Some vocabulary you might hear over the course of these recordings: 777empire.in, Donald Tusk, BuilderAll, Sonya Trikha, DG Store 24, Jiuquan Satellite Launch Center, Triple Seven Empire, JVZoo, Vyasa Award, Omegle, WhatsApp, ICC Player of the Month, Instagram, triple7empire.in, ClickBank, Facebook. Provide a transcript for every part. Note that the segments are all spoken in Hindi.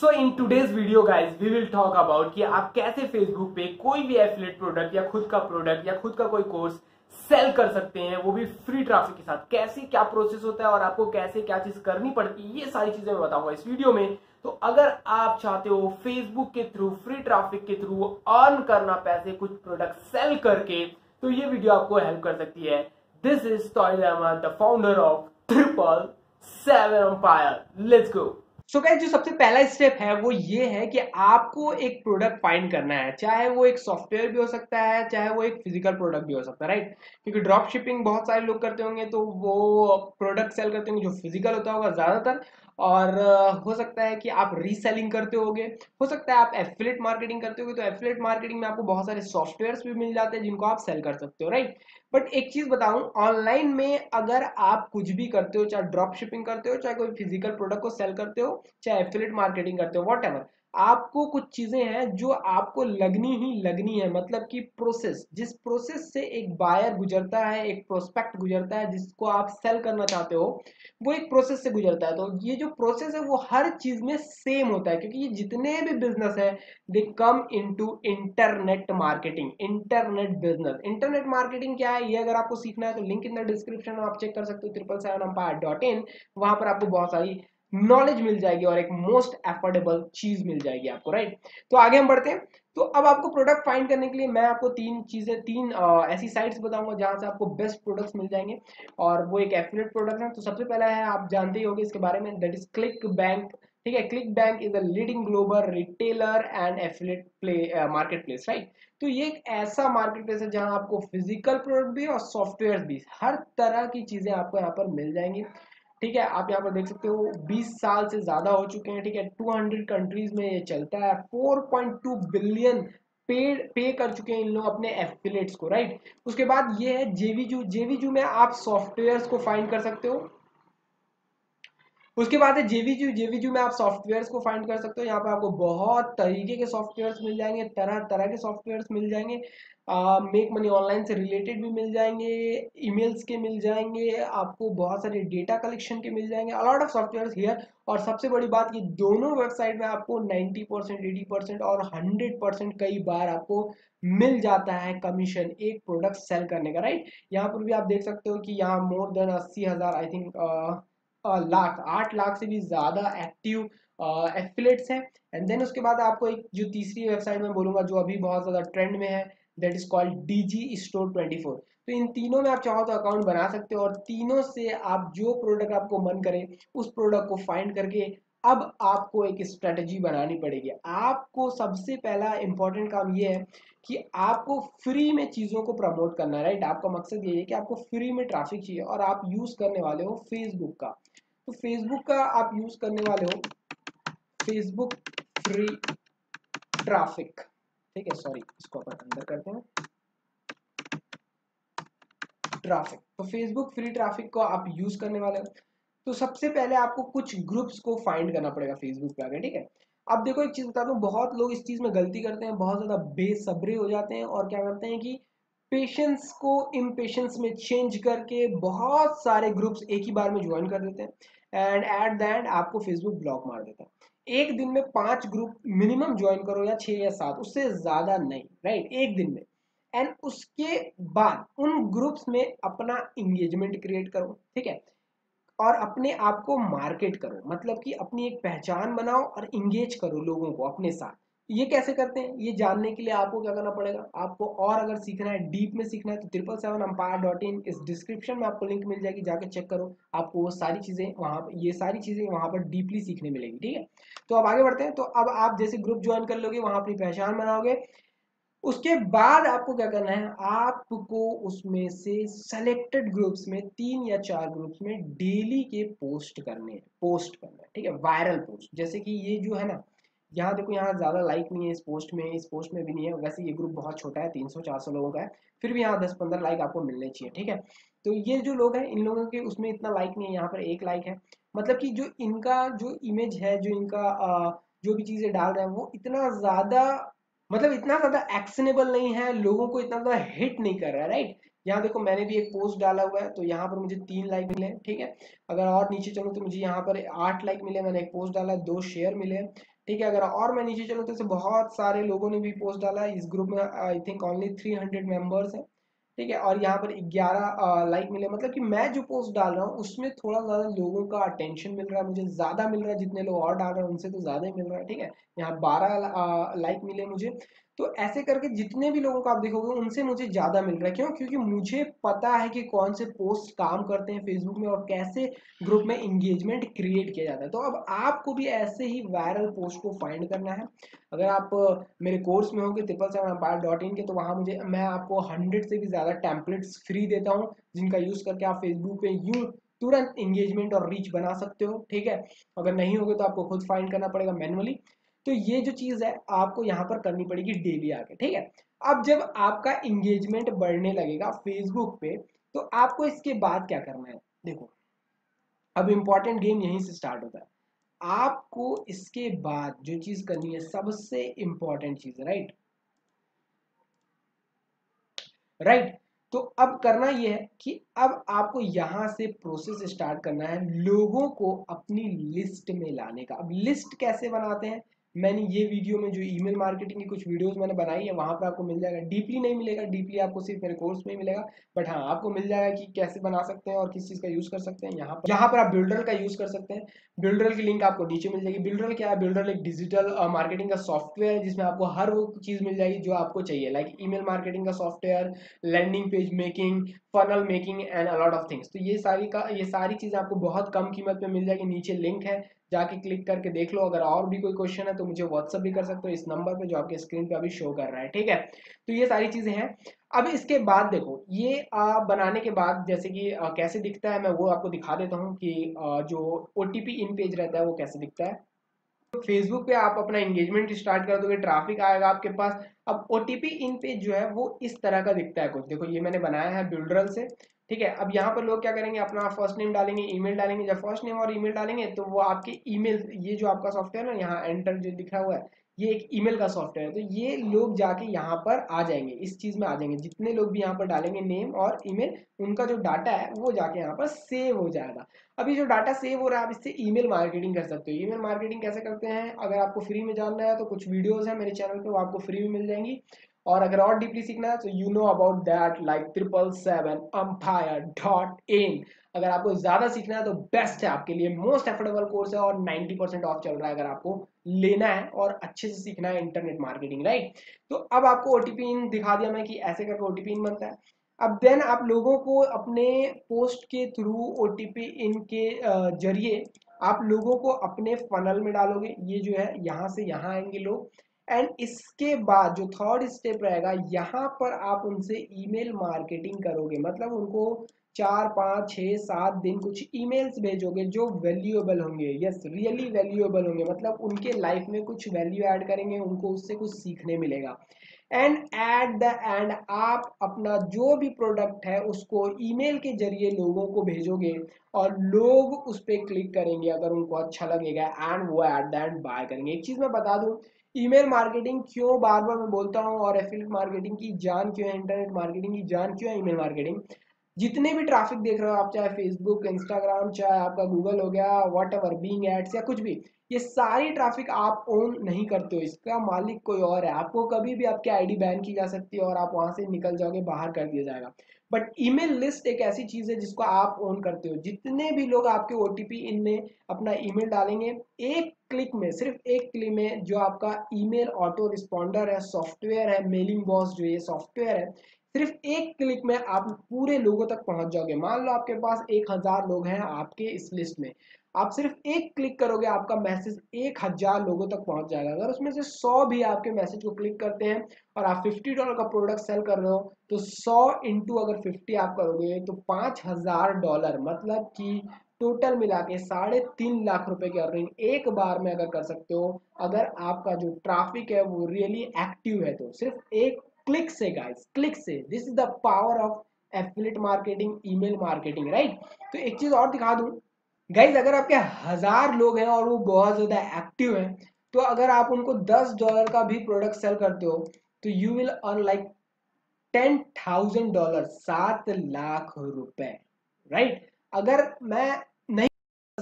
So in today's video guys we will talk about कि आप कैसे फेसबुक पे कोई भी एफिलिएट प्रोडक्ट या खुद का कोई कोर्स सेल कर सकते हैं, वो भी फ्री ट्रैफिक के साथ। कैसे क्या प्रोसेस होता है और आपको कैसे क्या चीज करनी पड़ती है, ये सारी चीजें मैं बताऊंगा इस वीडियो में। तो अगर आप चाहते हो फेसबुक के थ्रू, फ्री ट्रैफिक के थ्रू अर्न करना पैसे, कुछ प्रोडक्ट सेल करके, तो ये वीडियो आपको हेल्प कर सकती है। This is the founder of triple seven empire. Let's go. So guys, जो सबसे पहला स्टेप है वो ये है कि आपको एक प्रोडक्ट फाइंड करना है, चाहे वो एक सॉफ्टवेयर भी हो सकता है, चाहे वो एक फिजिकल प्रोडक्ट भी हो सकता है, राइट। क्योंकि ड्रॉप शिपिंग बहुत सारे लोग करते होंगे, तो वो प्रोडक्ट सेल करते होंगे जो फिजिकल होता होगा ज़्यादातर, और हो सकता है कि आप रीसेलिंग करते होगे, हो सकता है आप एफिलिएट मार्केटिंग करते होगे। तो एफिलिएट मार्केटिंग में आपको बहुत सारे सॉफ्टवेयर्स भी मिल जाते हैं जिनको आप सेल कर सकते हो, राइट। बट एक चीज़ बताऊं, ऑनलाइन में अगर आप कुछ भी करते हो, चाहे ड्रॉप शिपिंग करते हो, चाहे कोई फिजिकल प्रोडक्ट को सेल करते हो, चाहे एफिलिएट मार्केटिंग करते हो, वॉटएवर, आपको कुछ चीज़ें हैं जो आपको लगनी ही लगनी है। मतलब कि प्रोसेस, जिस प्रोसेस से एक बायर गुजरता है, एक प्रोस्पेक्ट गुजरता है, जिसको आप सेल करना चाहते हो, वो एक प्रोसेस से गुजरता है। तो ये जो प्रोसेस है वो हर चीज़ में सेम होता है, क्योंकि ये जितने भी बिजनेस है they come into internet marketing, internet business. Internet marketing क्या है, ये अगर आपको सीखना है तो लिंक इन द डिस्क्रिप्शन आप चेक कर सकते हो, 777empire.in। वहाँ पर आपको बहुत सारी नॉलेज मिल जाएगी और एक मोस्ट एफोर्डेबल चीज मिल जाएगी आपको, राइट। तो आगे हम बढ़ते हैं। तो अब आपको प्रोडक्ट फाइंड करने के लिए मैं आपको तीन ऐसी साइट्स बताऊंगा जहां से आपको बेस्ट प्रोडक्ट्स मिल जाएंगे और वो एक एफिलिएट प्रोडक्ट है। तो सबसे पहला है, आप जानते ही होंगे इसके बारे में, दैट इज क्लिक बैंक, ठीक है। Click bank is a leading global retailer and affiliate marketplace, right. तो ये एक ऐसा मार्केट प्लेस है जहाँ आपको फिजिकल प्रोडक्ट भी और सॉफ्टवेयर भी, हर तरह की चीजें आपको यहाँ पर मिल जाएंगी, ठीक है। आप यहाँ पर देख सकते हो 20 साल से ज़्यादा हो चुके हैं, ठीक है। 200 कंट्रीज में ये चलता है, 4.2 बिलियन पे कर चुके हैं इन लोग अपने एफिलेट्स को, राइट। उसके बाद ये है जेवीजू। जेवीजू में आप सॉफ्टवेयर्स को फाइंड कर सकते हो। उसके बाद है जेवीजू। जेवीजू में आप सॉफ्टवेयर्स को फाइंड कर सकते हो। यहाँ पर आपको बहुत तरीके के सॉफ्टवेयर्स मिल जाएंगे, तरह तरह के सॉफ्टवेयर्स मिल जाएंगे, मेक मनी ऑनलाइन से रिलेटेड भी मिल जाएंगे, ईमेल्स के मिल जाएंगे, आपको बहुत सारे डेटा कलेक्शन के मिल जाएंगे, अलॉट ऑफ सॉफ्टवेयर्स हियर। और सबसे बड़ी बात, ये दोनों वेबसाइट में आपको 90%, 80% और 100% कई बार आपको मिल जाता है कमीशन एक प्रोडक्ट सेल करने का, राइट। यहाँ पर भी आप देख सकते हो कि यहाँ more than 80,000 I think 8 lakh से भी ज़्यादा एक्टिव एफिलेट्स हैं। एंड देन उसके बाद आपको एक जो तीसरी वेबसाइट में बोलूँगा जो अभी बहुत ज़्यादा ट्रेंड में है, that is called DG Store 24। तो इन तीनों में आप चाहो तो अकाउंट बना सकते हो और तीनों से आप जो प्रोडक्ट आपको मन करे उस प्रोडक्ट को फाइंड करके अब आपको एक स्ट्रेटजी बनानी पड़ेगी। आपको सबसे पहला इम्पॉर्टेंट काम ये है कि आपको फ्री में चीज़ों को प्रमोट करना है, राइट। आपका मकसद ये है कि आपको फ्री में ट्रैफिक चाहिए और आप यूज़ करने वाले हो फेसबुक का। तो फेसबुक का आप यूज़ करने वाले हो फेसबुक फ्री ट्रैफिक, ठीक है। सॉरी, इसको अपन अंदर करते हैं, ट्रैफिक। तो फेसबुक फ्री ट्रैफिक को आप यूज़ करने वाले हो। तो सबसे पहले आपको कुछ ग्रुप्स को फाइंड करना पड़ेगा फेसबुक पे आगे, ठीक है। अब देखो, एक चीज़ बता दूँ, बहुत लोग इस चीज़ में गलती करते हैं, बहुत ज़्यादा बेसब्रे हो जाते हैं और क्या करते हैं कि पेशेंस को इम्पेशेंस में चेंज करके बहुत सारे ग्रुप्स एक ही बार में ज्वाइन कर देते हैं एंड एट द एंड आपको फेसबुक ब्लॉक मार देता है। एक दिन में 5 ग्रुप मिनिमम ज्वाइन करो, या 6 या 7, उससे ज़्यादा नहीं, राइट, एक दिन में। एंड उसके बाद उन ग्रुप्स में अपना इंगेजमेंट क्रिएट करो, ठीक है, और अपने आप को मार्केट करो। मतलब कि अपनी एक पहचान बनाओ और इंगेज करो लोगों को अपने साथ। ये कैसे करते हैं, ये जानने के लिए आपको क्या करना पड़ेगा आपको, और अगर सीखना है, डीप में सीखना है, तो 777empire.in, इस डिस्क्रिप्शन में आपको लिंक मिल जाएगी, जाके चेक करो, आपको वो सारी चीज़ें वहाँ पर, ये सारी चीज़ें वहाँ पर डीपली सीखने मिलेगी, ठीक है। तो अब आगे बढ़ते हैं। तो अब आप जैसे ग्रुप ज्वाइन कर लोगे, वहाँ अपनी पहचान बनाओगे, उसके बाद आपको क्या करना है, आपको उसमें से सेलेक्टेड ग्रुप्स में 3 या 4 ग्रुप्स में डेली के पोस्ट करने हैं, ठीक है, वायरल पोस्ट। जैसे कि ये जो है ना, यहाँ देखो, यहाँ ज़्यादा लाइक नहीं है इस पोस्ट में भी नहीं है, वैसे ये ग्रुप बहुत छोटा है, 300-400 लोगों का है, फिर भी यहाँ 10-15 लाइक आपको मिलने चाहिए, ठीक है। तो ये जो लोग हैं, इन लोगों के उसमें इतना लाइक नहीं है, यहाँ पर 1 लाइक है। मतलब कि जो इनका जो इमेज है, जो इनका जो भी चीज़ें डाल रहे हैं वो इतना ज़्यादा एक्शनेबल नहीं है, लोगों को इतना ज़्यादा हिट नहीं कर रहा है, राइट। यहाँ देखो, मैंने भी एक पोस्ट डाला हुआ है तो यहाँ पर मुझे 3 लाइक मिले, ठीक है। अगर और नीचे चलूँ तो मुझे यहाँ पर 8 लाइक मिले, मैंने एक पोस्ट डाला, 2 शेयर मिले, ठीक है। अगर और मैं नीचे चलूँ तो इसे बहुत सारे लोगों ने भी पोस्ट डाला है। इस ग्रुप में आई थिंक ओनली 300 मेंबर्स हैं, ठीक है। और यहाँ पर 11 लाइक मिले, मतलब कि मैं जो पोस्ट डाल रहा हूँ उसमें थोड़ा ज़्यादा लोगों का अटेंशन मिल रहा है, मुझे ज़्यादा मिल रहा है, जितने लोग और डाल रहे हैं उनसे तो ज़्यादा ही मिल रहा है, ठीक है। यहाँ 12 लाइक मिले मुझे, तो ऐसे करके जितने भी लोगों को आप देखोगे उनसे मुझे ज़्यादा मिल रहा है। क्यों? क्योंकि मुझे पता है कि कौन से पोस्ट काम करते हैं फेसबुक में और कैसे ग्रुप में इंगेजमेंट क्रिएट किया जाता है। तो अब आपको भी ऐसे ही वायरल पोस्ट को फाइंड करना है। अगर आप मेरे कोर्स में होंगे triple7empire.in के, तो वहाँ मैं आपको 100 से भी ज़्यादा टेम्पलेट्स फ्री देता हूँ, जिनका यूज़ करके आप फेसबुक पे यूँ तुरंत इंगेजमेंट और रीच बना सकते हो, ठीक है। अगर नहीं होगे तो आपको खुद फाइंड करना पड़ेगा मैनुअली। तो ये जो चीज़ है आपको यहाँ पर करनी पड़ेगी डेली आके, ठीक है। अब जब आपका इंगेजमेंट बढ़ने लगेगा फेसबुक पे, तो आपको इसके बाद क्या करना है, देखो अब इम्पॉर्टेंट गेम यहीं से स्टार्ट होता है। आपको इसके बाद जो चीज़ करनी है सबसे इम्पॉर्टेंट चीज़ है, राइट। तो अब करना यह है कि अब आपको यहाँ से प्रोसेस स्टार्ट करना है लोगों को अपनी लिस्ट में लाने का। अब लिस्ट कैसे बनाते हैं, मैंने ये वीडियो में जो ईमेल मार्केटिंग की कुछ वीडियोस मैंने बनाई है वहाँ पर आपको मिल जाएगा। डीपली नहीं मिलेगा, डीपली आपको सिर्फ मेरे कोर्स में ही मिलेगा, बट हाँ आपको मिल जाएगा कि कैसे बना सकते हैं और किस चीज़ का यूज़ कर सकते हैं। यहाँ पर आप BuilderAll का यूज़ कर सकते हैं। BuilderAll की लिंक आपको नीचे मिल जाएगी। BuilderAll क्या है? BuilderAll एक डिजिटल मार्केटिंग का सॉफ्टवेयर है जिसमें आपको हर वो चीज़ मिल जाएगी जो आपको चाहिए, लाइक ईमेल मार्केटिंग का software, landing page making, funnel making and a lot of things. तो ये सारी चीज़ें आपको बहुत कम कीमत पे मिल जाएगी। नीचे लिंक है, जाके क्लिक करके देख लो। अगर और भी कोई क्वेश्चन है तो मुझे व्हाट्सअप भी कर सकते हो इस नंबर पे जो आपके स्क्रीन पे अभी शो कर रहा है, ठीक है। तो ये सारी चीज़ें हैं। अब इसके बाद देखो ये बनाने के बाद जैसे कि कैसे दिखता है मैं वो आपको दिखा देता हूँ कि जो OTP इन पेज रहता है वो कैसे दिखता है। फेसबुक पे आप अपना एंगेजमेंट स्टार्ट कर दोगे, ट्रैफिक आएगा आपके पास। अब OTP इन पेज जो है वो इस तरह का दिखता है कुछ, देखो ये मैंने बनाया है BuilderAll से, ठीक है। अब यहाँ पर लोग क्या करेंगे, अपना फर्स्ट नेम डालेंगे, ईमेल डालेंगे। जब फर्स्ट नेम और ईमेल डालेंगे तो वो आपके ईमेल, ये जो आपका सॉफ्टवेयर है ना, यहाँ एंटर जो दिखा हुआ है ये एक ईमेल का सॉफ्टवेयर है, तो ये लोग जाके यहाँ पर आ जाएंगे, इस चीज़ में आ जाएंगे। जितने लोग भी यहाँ पर डालेंगे नेम और ईमेल, उनका जो डाटा है वो जाके यहाँ पर सेव हो जाएगा। अभी जो डाटा सेव हो रहा है आप इससे ईमेल मार्केटिंग कर सकते हो। ईमेल मार्केटिंग कैसे करते हैं, अगर आपको फ्री में जानना है तो कुछ वीडियोज़ हैं मेरे चैनल पर, वो आपको फ्री में मिल जाएंगी। और अगर और डीपली सीखना है तो you know about that like triple7empire.in। अगर आपको ज़्यादा सीखना है तो बेस्ट है आपके लिए, मोस्ट एफोर्डेबल कोर्स है और 90% ऑफ चल रहा है अगर आपको लेना है और अच्छे से सीखना है इंटरनेट मार्केटिंग, राइट। तो अब आपको OTP इन दिखा दिया मैं कि ऐसे करके OTP इन बनता है। अब देन आप लोगों को अपने पोस्ट के थ्रू OTP इन के जरिए आप लोगों को अपने फनल में डालोगे। ये जो है यहाँ से यहाँ आएंगे लोग, एंड इसके बाद जो थर्ड स्टेप रहेगा यहाँ पर आप उनसे ईमेल मार्केटिंग करोगे, मतलब उनको 4, 5, 6, 7 दिन कुछ ईमेल्स भेजोगे जो वैल्यूएबल होंगे, यस रियली वैल्यूएबल होंगे, मतलब उनके लाइफ में कुछ वैल्यू ऐड करेंगे, उनको उससे कुछ सीखने मिलेगा। एंड एट द एंड आप अपना जो भी प्रोडक्ट है उसको ईमेल के जरिए लोगों को भेजोगे और लोग उस पर क्लिक करेंगे अगर उनको अच्छा लगेगा, एंड वो एट द एंड बाय करेंगे। एक चीज़ मैं बता दूँ, ईमेल मार्केटिंग क्यों बार बार मैं बोलता हूँ और एफिलिएट मार्केटिंग की जान क्यों है, इंटरनेट मार्केटिंग की जान क्यों है ईमेल मार्केटिंग। जितने भी ट्रैफिक देख रहे हो आप, चाहे फेसबुक, इंस्टाग्राम, चाहे आपका गूगल हो गया, वॉट एवर बीइंग एड्स या कुछ भी, ये सारी ट्रैफिक आप ओन नहीं करते हो, इसका मालिक कोई और है। आपको कभी भी आपकी ID बैन की जा सकती है और आप वहाँ से निकल जाओगे, बाहर कर दिया जाएगा। बट ईमेल लिस्ट एक ऐसी चीज़ है जिसको आप ओन करते हो। जितने भी लोग आपके OTP इन में अपना ईमेल डालेंगे, एक क्लिक में, सिर्फ एक क्लिक में जो आपका ईमेल ऑटो रिस्पॉन्डर है, सॉफ्टवेयर है, मेलिंग बॉस जो ये सॉफ्टवेयर है, सिर्फ एक क्लिक में आप पूरे लोगों तक पहुँच जाओगे। मान लो आपके पास 1000 लोग हैं आपके इस लिस्ट में, आप सिर्फ एक क्लिक करोगे आपका मैसेज 1000 लोगों तक पहुंच जाएगा। अगर उसमें से 100 भी आपके मैसेज को क्लिक करते हैं और आप $50 का प्रोडक्ट सेल कर रहे हो, तो 100 × अगर 50 आप करोगे तो $5000, मतलब कि टोटल मिला के 3.5 लाख रुपए की अर्निंग एक बार में अगर कर सकते हो, अगर आपका जो ट्रैफिक है वो रियली एक्टिव है तो सिर्फ एक क्लिक से, गाइस क्लिक से। This is the power of affiliate marketing, email marketing, right. तो एक चीज़ और दिखा दूँ गाइज, अगर आपके 1000 लोग हैं और वो बहुत ज़्यादा एक्टिव हैं, तो अगर आप उनको $10 का भी प्रोडक्ट सेल करते हो तो you will earn like $10,000, 7 lakh रुपए, राइट। अगर मैं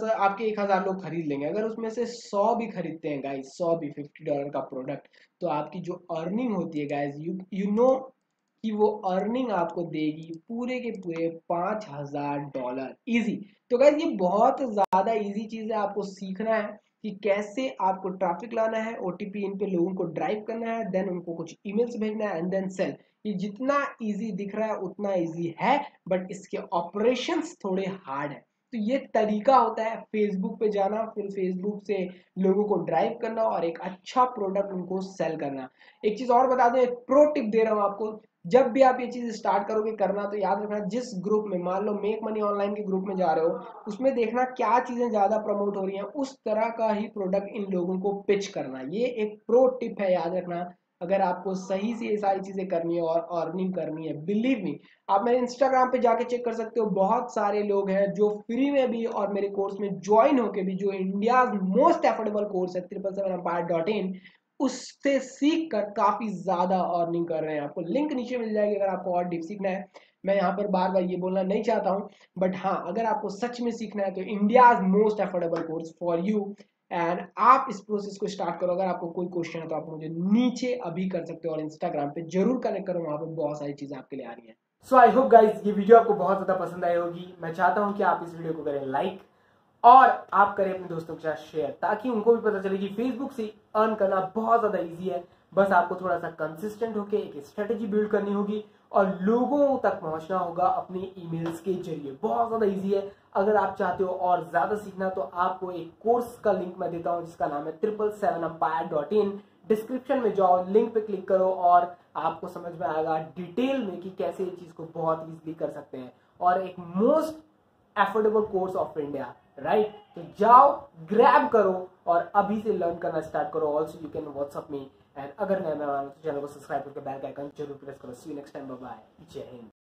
आपके 1000 लोग खरीद लेंगे, अगर उसमें से 100 भी खरीदते हैं गाइज, 100 भी $50 का प्रोडक्ट, तो आपकी जो अर्निंग होती है गाइज, यू नो कि वो अर्निंग आपको देगी पूरे के पूरे $5000 इजी। तो गाइज ये बहुत ज़्यादा इजी चीज़ है, आपको सीखना है कि कैसे आपको ट्रैफिक लाना है, ओटीपी इन पे लोगों को ड्राइव करना है, देन उनको कुछ ईमेल्स भेजना है एंड देन सेल। ये जितना इजी दिख रहा है उतना इजी है, बट इसके ऑपरेशंस थोड़े हार्ड है। तो ये तरीका होता है फेसबुक पे जाना, फिर फेसबुक से लोगों को ड्राइव करना और एक अच्छा प्रोडक्ट उनको सेल करना। एक चीज़ और बता दूं, एक प्रो टिप दे रहा हूँ आपको, जब भी आप ये चीज़ स्टार्ट करोगे करना, तो याद रखना जिस ग्रुप में, मान लो मेक मनी ऑनलाइन के ग्रुप में जा रहे हो, उसमें देखना क्या चीज़ें ज़्यादा प्रमोट हो रही हैं, उस तरह का ही प्रोडक्ट इन लोगों को पिच करना। ये एक प्रो टिप है, याद रखना अगर आपको सही से ये सारी चीज़ें करनी है और अर्निंग करनी है। बिलीव मी, आप मेरे इंस्टाग्राम पे जाके चेक कर सकते हो, बहुत सारे लोग हैं जो फ्री में भी और मेरे कोर्स में ज्वाइन होके भी, जो इंडियाज मोस्ट एफोर्डेबल कोर्स है triple7empire.in, उससे सीख कर काफ़ी ज़्यादा अर्निंग कर रहे हैं। आपको लिंक नीचे मिल जाएगी अगर आपको और डीप सीखना है। मैं यहाँ पर बार बार ये बोलना नहीं चाहता हूँ, बट हाँ अगर आपको सच में सीखना है तो India's most affordable course for you, and आप इस प्रोसेस को स्टार्ट करो। अगर आपको कोई क्वेश्चन है तो आप मुझे नीचे अभी कर सकते हो और इंस्टाग्राम पे जरूर कनेक्ट करो, वहाँ पर बहुत सारी चीज़ें आपके लिए आ रही हैं। सो आई होप गाइज ये वीडियो आपको बहुत ज़्यादा पसंद आई होगी। मैं चाहता हूँ कि आप इस वीडियो को करें लाइक और आप करें अपने दोस्तों के साथ शेयर, ताकि उनको भी पता चले कि फेसबुक से अर्न करना बहुत ज़्यादा ईजी है। बस आपको थोड़ा सा कंसिस्टेंट होकर एक स्ट्रेटेजी बिल्ड करनी होगी और लोगों तक पहुँचना होगा अपने ईमेल्स के जरिए। बहुत ज़्यादा ईजी है। अगर आप चाहते हो और ज़्यादा सीखना तो आपको एक कोर्स का लिंक मैं देता हूँ जिसका नाम है triple7empire.in। डिस्क्रिप्शन में जाओ, लिंक पे क्लिक करो और आपको समझ में आएगा डिटेल में कि कैसे ये चीज़ को बहुत ईजिली कर सकते हैं। और एक most affordable course of India, right? तो जाओ, ग्रैब करो और अभी से लर्न करना स्टार्ट करो। Also you can WhatsApp me, and अगर नया मेहमान हो तो चैनल को सब्सक्राइब करके बेल का आइकन जरूर प्रेस करो। See you next time, bye bye, जय हिंद।